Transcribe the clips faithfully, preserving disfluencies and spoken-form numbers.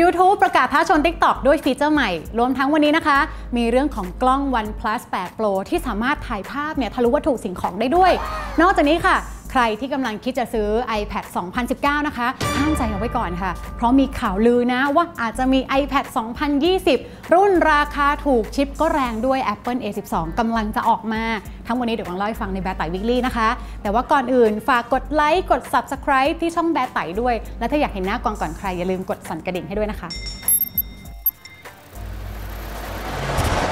YouTube ประกาศท้าชน TikTok ด้วยฟีเจอร์ใหม่รวมทั้งวันนี้นะคะมีเรื่องของกล้อง OnePlus แปด Pro ที่สามารถถ่ายภาพเนี่ยทะลุวัตถุสิ่งของได้ด้วยนอกจากนี้ค่ะใครที่กำลังคิดจะซื้อ iPad สองพันสิบเก้า นะคะห้ามใจเอาไว้ก่อนค่ะเพราะมีข่าวลือนะว่าอาจจะมี iPad สองพันยี่สิบ รุ่นราคาถูกชิปก็แรงด้วย Apple เอ สิบสอง กำลังจะออกมาทั้งวันนี้เดี๋ยวกำลังเล่าให้ฟังในแบตไต Weekly นะคะแต่ว่าก่อนอื่นฝากกดไลค์กด Subscribe ที่ช่องแบตไตด้วยและถ้าอยากเห็นหน้ากองก่อนใครอย่าลืมกดสั่นกระดิ่งให้ด้วยนะคะ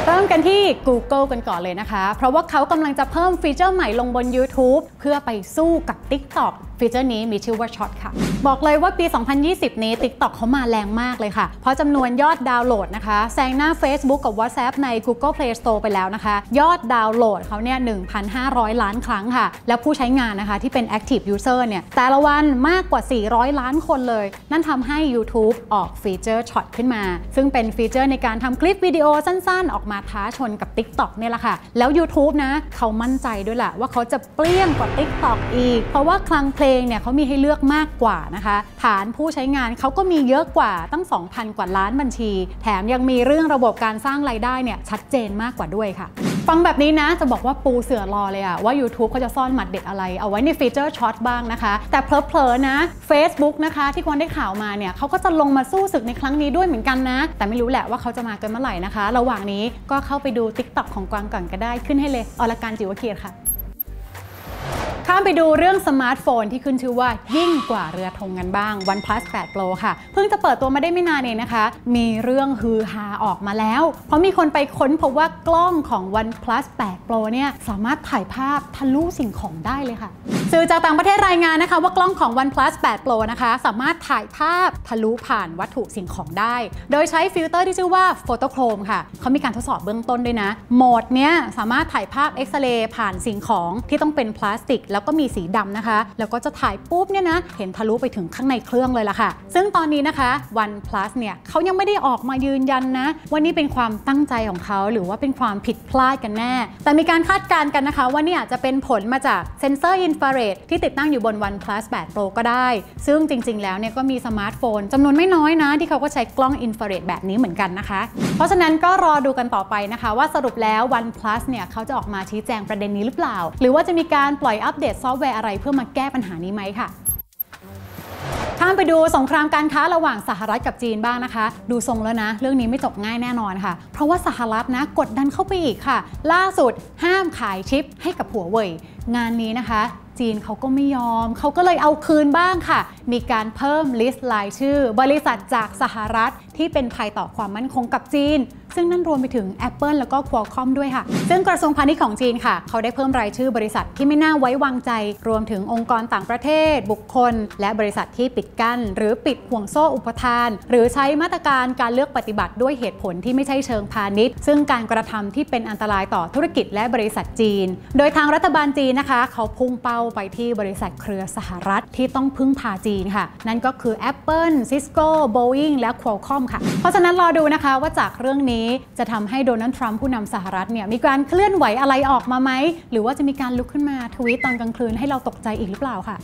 เริ่มกันที่ Google กันก่อนเลยนะคะเพราะว่าเขากำลังจะเพิ่มฟีเจอร์ใหม่ลงบน YouTube เพื่อไปสู้กับ TikTok ฟีเจอร์นี้มีชื่อว่าช็อตค่ะบอกเลยว่าปี สองพันยี่สิบ นี้ TikTok เขามาแรงมากเลยค่ะเพราะจำนวนยอดดาวน์โหลดนะคะแซงหน้า Facebook กับ WhatsApp ใน Google Play Store ไปแล้วนะคะยอดดาวน์โหลดเขาเนี่ย หนึ่งพันห้าร้อย ล้านครั้งค่ะแล้วผู้ใช้งานนะคะที่เป็น Active User เนี่ยแต่ละวันมากกว่า สี่ร้อย ล้านคนเลยนั่นทำให้ YouTube ออกฟีเจอร์ช็อตขึ้นมาซึ่งเป็นฟีเจอร์ในการทำคลิปวิดีโอสั้นๆออกมาท้าชนกับ TikTok เนี่ยแหละค่ะแล้ว YouTube นะเขามั่นใจด้วยแหละว่าเขาจะเปรี้ยงกว่า TikTok อีกเพราะว่าคลังเพลงเนี่ยเขามีให้เลือกมากกว่านะคะฐานผู้ใช้งานเขาก็มีเยอะกว่าตั้ง สองพัน กว่าล้านบัญชีแถมยังมีเรื่องระบบการสร้างรายได้เนี่ยชัดเจนมากกว่าด้วยค่ะฟังแบบนี้นะจะบอกว่าปูเสือรอเลยอะว่า YouTube เขาจะซ่อนหมัดเด็ดอะไรเอาไว้ในฟีเจอร์ช็อตบ้างนะคะแต่เพลินๆนะ Facebook นะคะที่คนได้ข่าวมาเนี่ยเขาก็จะลงมาสู้ศึกในครั้งนี้ด้วยเหมือนกันนะแต่ไม่รู้แหละว่าเขาจะมากันเมื่อไหร่นะคะระหว่างนี้ก็เข้าไปดู TikTok ของกวางก่อนก็ได้ขึ้นให้เลยอรการจิวเกียรติค่ะข้ามไปดูเรื่องสมาร์ทโฟนที่ขึ้นชื่อว่ายิ่งกว่าเรือธงกันบ้าง OnePlus แปด Pro ค่ะเพิ่งจะเปิดตัวมาได้ไม่นานเองนะคะมีเรื่องฮือฮาออกมาแล้วเพราะมีคนไปค้นพบว่ากล้องของ OnePlus แปด Pro เนี่ยสามารถถ่ายภาพทะลุสิ่งของได้เลยค่ะสื่อจากต่างประเทศรายงานนะคะว่ากล้องของ OnePlus แปด Pro นะคะสามารถถ่ายภาพทะลุผ่านวัตถุสิ่งของได้โดยใช้ฟิลเตอร์ที่ชื่อว่า Photo Chrome ค่ะเขามีการทดสอบเบื้องต้นด้วยนะโหมดเนี้ยสามารถถ่ายภาพเอ็กซเรย์ผ่านสิ่งของที่ต้องเป็นพลาสติกแล้วก็มีสีดำนะคะแล้วก็จะถ่ายปุ๊บเนี่ยนะเห็นทะลุไปถึงข้างในเครื่องเลยล่ะค่ะซึ่งตอนนี้นะคะ OnePlus เนี่ยเขายังไม่ได้ออกมายืนยันนะว่านี่เป็นความตั้งใจของเขาหรือว่าเป็นความผิดพลาดกันแน่แต่มีการคาดการณ์กันนะคะว่านี่อาจจะเป็นผลมาจากเซ็นเซอร์อินฟราเรดที่ติดตั้งอยู่บน OnePlus แปด Pro ก็ได้ซึ่งจริงๆแล้วเนี่ยก็มีสมาร์ทโฟนจำนวนไม่น้อยนะที่เขาก็ใช้กล้องอินฟราเรดแบบนี้เหมือนกันนะคะเพราะฉะนั้นก็รอดูกันต่อไปนะคะว่าสรุปแล้ว OnePlus เนี่ยเขาจะออกมาชี้แจงประเด็นนี้หรือเปล่าหรือว่าจะมีการปล่อยอัปเดตซอฟต์แวร์อะไรเพื่อมาแก้ปัญหานี้ไหมค่ะข้ามไปดูสงครามการค้าระหว่างสหรัฐกับจีนบ้างนะคะดูทรงแล้วนะเรื่องนี้ไม่จบง่ายแน่นอนค่ะเพราะว่าสหรัฐนะกดดันเข้าไปอีกค่ะล่าสุดห้ามขายชิปให้กับหัวเว่ยงานนี้นะคะจีนเขาก็ไม่ยอมเขาก็เลยเอาคืนบ้างค่ะมีการเพิ่มลิสต์รายชื่อบริษัทจากสหรัฐที่เป็นภัยต่อความมั่นคงกับจีนซึ่งนั่นรวมไปถึง Apple แล้วก็ Qualcomm ด้วยค่ะซึ่งกระทรวงพาณิชย์ของจีนค่ะเขาได้เพิ่มรายชื่อบริษัทที่ไม่น่าไว้วางใจรวมถึงองค์กรต่างประเทศบุคคลและบริษัทที่ปิดกั้นหรือปิดห่วงโซ่อุปทานหรือใช้มาตรการการเลือกปฏิบัติด้วยเหตุผลที่ไม่ใช่เชิงพาณิชย์ซึ่งการกระทำที่เป็นอันตรายต่อธุรกิจและบริษัทจีนโดยทางรัฐบาลจีนนะคะเขาพุ่งเป้าไปที่บริษัทเครือสหรัฐที่ต้องพึ่งพาจีนค่ะนั่นก็คือ Apple, Cisco, Boeing และ Qualcomm ค่ะเพราะฉะนั้นรอดูนะคะว่าจากเรื่องนี้จะทำให้โดนัลด์ทรัมป์ผู้นำสหรัฐเนี่ยมีการเคลื่อนไหวอะไรออกมาไหมหรือว่าจะมีการลุกขึ้นมาทวีตตอนกลางคืนให้เราตกใจอีกหรือเปล่าค่ะ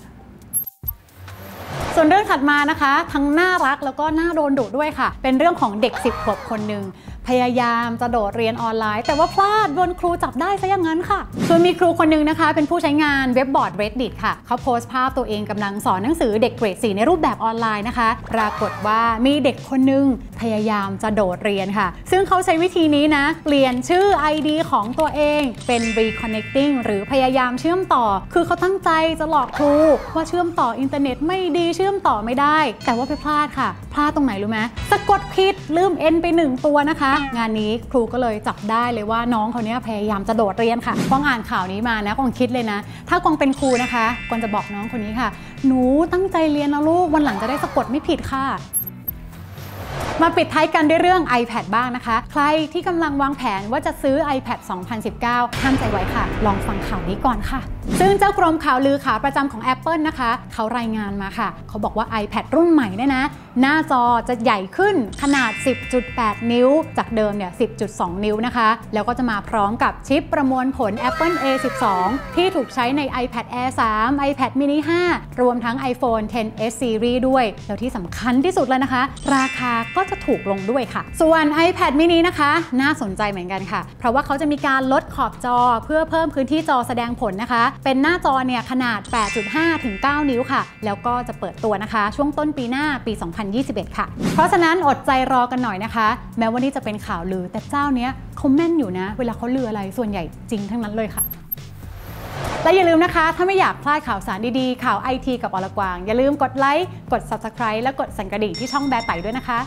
ส่วนเรื่องถัดมานะคะทั้งน่ารักแล้วก็น่าโดนดุด้วยค่ะเป็นเรื่องของเด็กสิบขวบคนหนึ่งพยายามจะโดดเรียนออนไลน์แต่ว่าพลาดโดนครูจับได้ซะอย่างนั้นค่ะคือมีครูคนหนึ่งนะคะเป็นผู้ใช้งานเว็บบอร์ด Reddit ค่ะเขาโพสต์ภาพตัวเองกำลังสอนหนังสือเด็กเกรดสี่ในรูปแบบออนไลน์นะคะปรากฏว่ามีเด็กคนหนึ่งพยายามจะโดดเรียนค่ะซึ่งเขาใช้วิธีนี้นะเปลี่ยนชื่อ ไอ ดี ของตัวเองเป็น reconnecting หรือพยายามเชื่อมต่อคือเขาตั้งใจจะหลอกครูว่าเชื่อมต่ออินเทอร์เน็ตไม่ดีเชื่อมต่อไม่ได้แต่ว่าไปพลาดค่ะพลาดตรงไหนรู้ไหมสะกดผิดลืม n ไปหนึ่งตัวนะคะงานนี้ครูก็เลยจับได้เลยว่าน้องเขาเนี่ยพยายามจะโดดเรียนค่ะกวางอ่านข่าวนี้มานะกวางคิดเลยนะถ้ากวางเป็นครูนะคะกวางจะบอกน้องคนนี้ค่ะหนูตั้งใจเรียนนะลูกวันหลังจะได้สะกดไม่ผิดค่ะมาปิดท้ายกันด้วยเรื่อง iPad บ้างนะคะใครที่กำลังวางแผนว่าจะซื้อ iPad สองพันสิบเก้าห้ามใจไว้ค่ะลองฟังข่าวนี้ก่อนค่ะ ซึ่งเจ้ากรมข่าวลือขาประจำของ Apple นะคะเขารายงานมาค่ะเขาบอกว่า iPad รุ่นใหม่เนี่ยนะหน้าจอจะใหญ่ขึ้นขนาด สิบจุดแปด นิ้วจากเดิมเนี่ย สิบจุดสอง นิ้วนะคะแล้วก็จะมาพร้อมกับชิปประมวลผล Apple เอ สิบสอง ที่ถูกใช้ใน iPad Air สาม iPad Mini ห้ารวมทั้ง iPhone เท็น เอส Series ด้วยแล้วที่สำคัญที่สุดเลยนะคะราคาก็จะถูกลงด้วยค่ะส่วน iPad Mini นะคะน่าสนใจเหมือนกันค่ะเพราะว่าเขาจะมีการลดขอบจอเพื่อเพิ่มพื้นที่จอแสดงผลนะคะเป็นหน้าจอเนี่ยขนาด แปดจุดห้า ถึง เก้า นิ้วค่ะแล้วก็จะเปิดตัวนะคะช่วงต้นปีหน้าปี สองพันยี่สิบเอ็ด ค่ะเพราะฉะนั้นอดใจรอกันหน่อยนะคะแม้ว่านี่จะเป็นข่าวลือแต่เจ้าเนี้ยเขาแม่นอยู่นะเวลาเขาลืออะไรส่วนใหญ่จริงทั้งนั้นเลยค่ะและอย่าลืมนะคะถ้าไม่อยากพลาดข่าวสารดีๆข่าวไอทีกับอลกวางอย่าลืมกดไลค์กด Subscribe และกดสั่นกระดิ่งที่ช่องแบร์ไต่ด้วยนะคะ